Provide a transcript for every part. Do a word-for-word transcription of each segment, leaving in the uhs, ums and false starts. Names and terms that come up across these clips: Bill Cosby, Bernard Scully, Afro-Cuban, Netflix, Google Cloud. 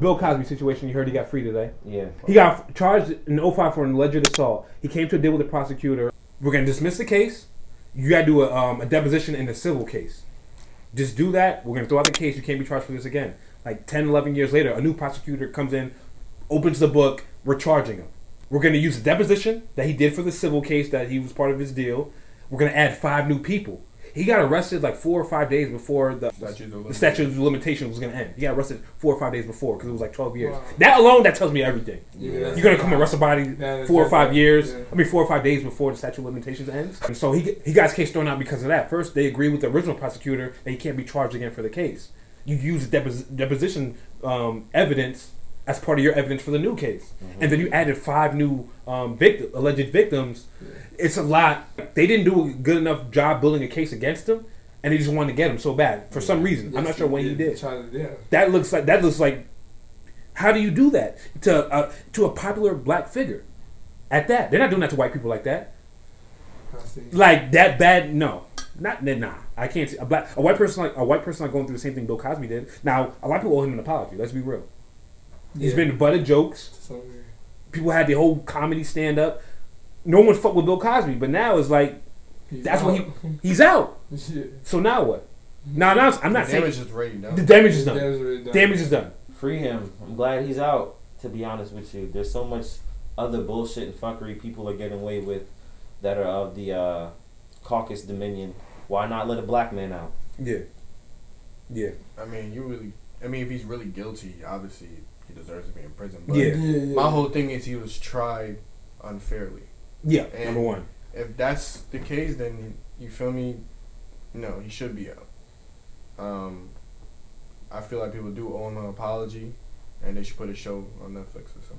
Bill Cosby situation, you heard he got free today. Yeah. He got charged in oh five for an alleged assault. He came to a deal with the prosecutor. We're going to dismiss the case. You got to do a, um, a deposition in the civil case. Just do that. We're going to throw out the case. You can't be charged for this again. Like ten, eleven years later, a new prosecutor comes in, opens the book. We're charging him. We're going to use the deposition that he did for the civil case that he was part of his deal. We're going to add five new people. He got arrested like four or five days before the statute of, the statute of limitations was going to end. He got arrested four or five days before because it was like twelve years. Wow. That alone, that tells me everything. Yeah, you're going to come and arrest somebody four or five that, years, yeah. I mean four or five days before the statute of limitations ends. And so he, he got his case thrown out because of that. First, they agreed with the original prosecutor that he can't be charged again for the case. You use depos deposition um, evidence as part of your evidence for the new case. Mm-hmm. And then you added five new um, victim, alleged victims. Yeah. It's a lot. They didn't do a good enough job building a case against him, and they just wanted to get him so bad for yeah. some reason. Yes, I'm not sure when he did. To, yeah. That looks like that looks like. How do you do that to uh, to a popular black figure? At that, they're not doing that to white people like that. Like that bad? No, not nah. I can't see a black a white person like a white person like going through the same thing Bill Cosby did. Now a lot of people owe him an apology. Let's be real. He's yeah. been the butt of jokes. So people had the whole comedy stand up. No one fucked with Bill Cosby, but now it's like he's that's out. When he he's out. Yeah. So now what? Now, now I'm not the saying damage is already done. The damage is done. Damage, damage is done. Free him. I'm glad he's out. To be honest with you, there's so much other bullshit and fuckery people are getting away with that are of the uh, caucus dominion. Why not let a black man out? Yeah. Yeah. I mean, you really. I mean, if he's really guilty, obviously he deserves to be in prison. But yeah. My whole thing is he was tried unfairly. Yeah, and number one. If that's the case, then you feel me? No, he should be out. Um, I feel like people do owe him an apology, and they should put a show on Netflix or some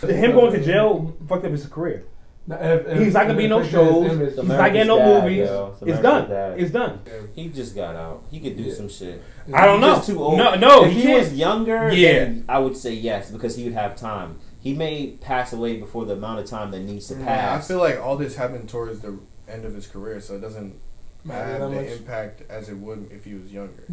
shit. Him going to jail fucked up his career. Now, if, if, he's not gonna be no shows. He's not getting no dad, movies. Yo, it's done. Dad. It's done. He just got out. He could do yeah. some shit. I don't know. He's too old. No, no. If he, he was younger, yeah. then I would say yes because he would have time. He may pass away before the amount of time that needs to pass. I feel like all this happened towards the end of his career, so it doesn't have the impact as it would if he was younger.